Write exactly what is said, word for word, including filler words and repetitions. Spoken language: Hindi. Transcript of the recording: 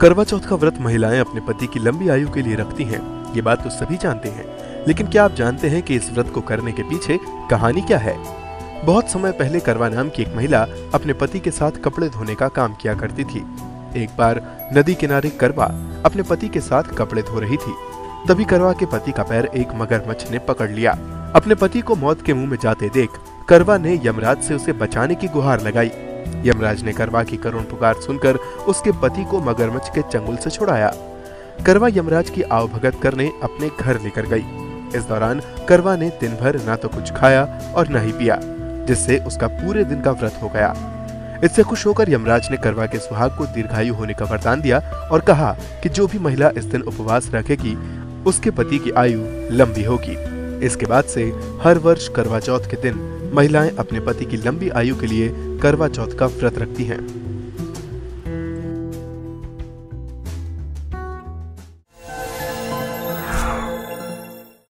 करवा चौथ का व्रत महिलाएं अपने पति की लंबी आयु के लिए रखती हैं, ये बात तो सभी जानते हैं। लेकिन क्या आप जानते हैं कि इस व्रत को करने के पीछे कहानी क्या है? बहुत समय पहले करवा नाम की एक महिला अपने पति के साथ कपड़े धोने का काम किया करती थी। एक बार नदी किनारे करवा अपने पति के साथ कपड़े धो रही थी, तभी करवा के पति का पैर एक मगरमच्छ ने पकड़ लिया। अपने पति को मौत के मुंह में जाते देख करवा ने यमराज से उसे बचाने की गुहार लगाई। यमराज ने करवा की करुण पुकार सुनकर उसके पति को मगरमच्छ के चंगुल से छुड़ाया। करवा यमराज की आवभगत करने अपने घर लेकर गई। इस दौरान करवा ने दिन भर ना तो कुछ खाया और ना ही पिया, जिससे उसका पूरे दिन का व्रत हो गया। इससे खुश होकर यमराज ने करवा के सुहाग को दीर्घायु होने का वरदान दिया और कहा कि जो भी महिला इस दिन उपवास रखेगी उसके पति की आयु लंबी होगी। इसके बाद से हर वर्ष करवा चौथ के दिन महिलाएं अपने पति की लंबी आयु के लिए करवा चौथ का व्रत रखती हैं।